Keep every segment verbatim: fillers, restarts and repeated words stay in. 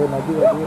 Oke, maju lagi.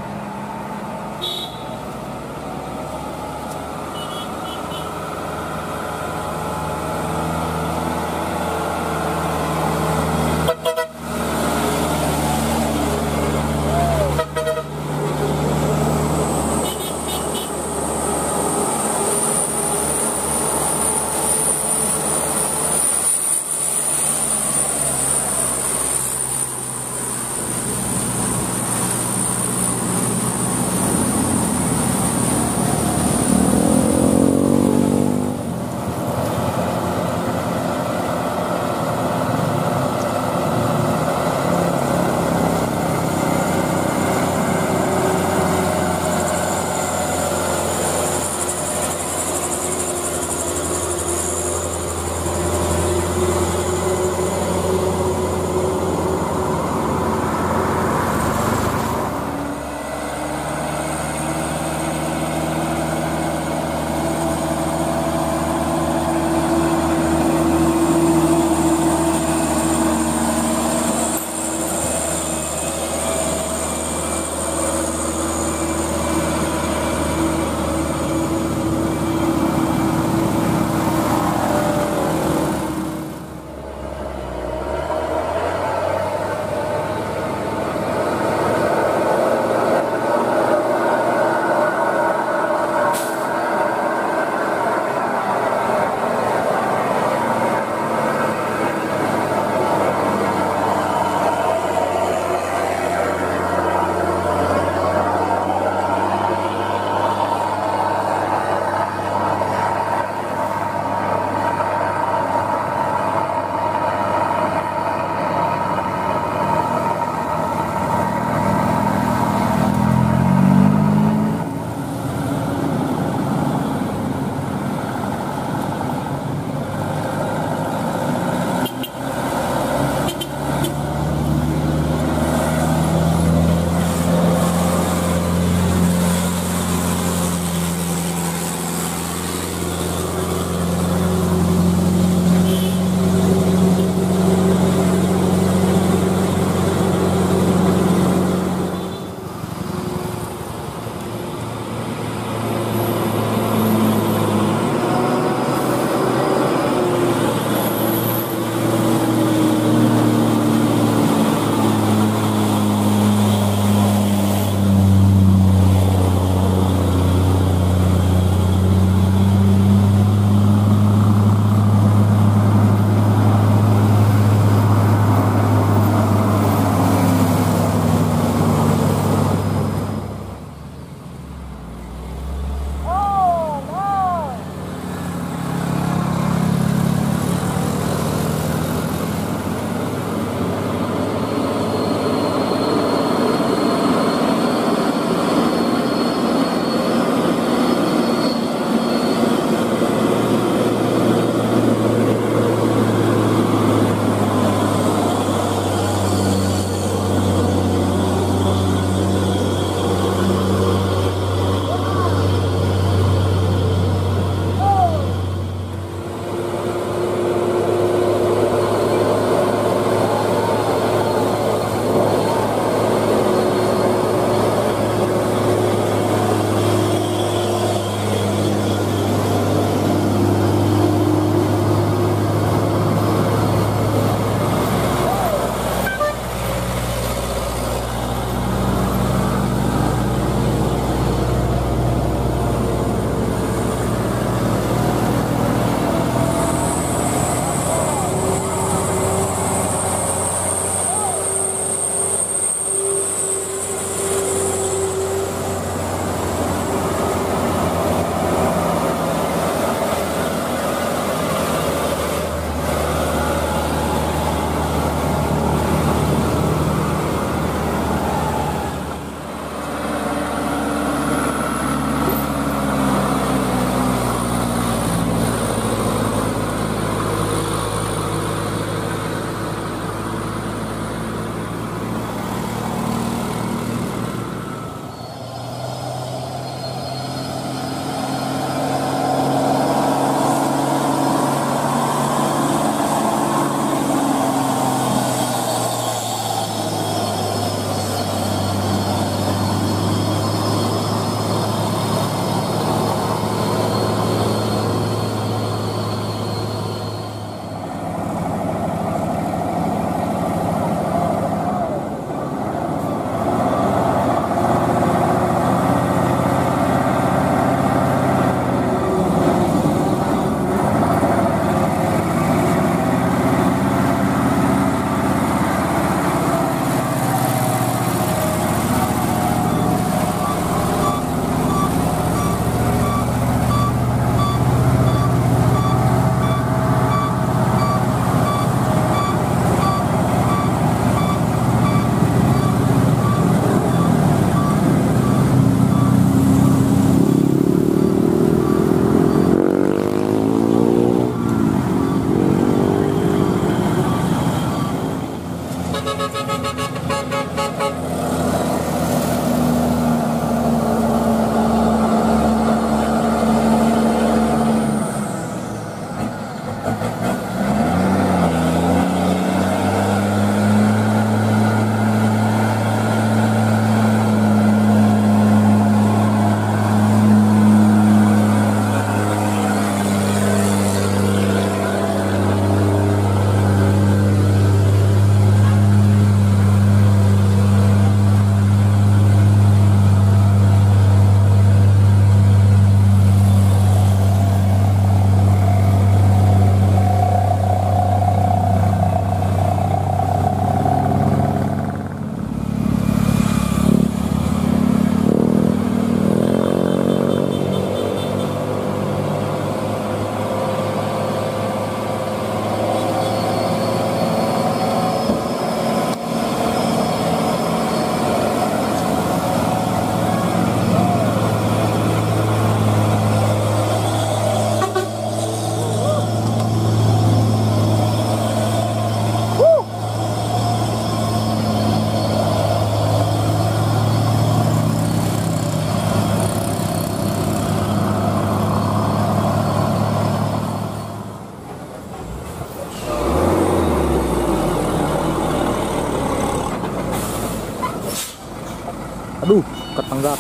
Aduh, ketenggak.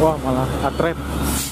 Wah, malah atret.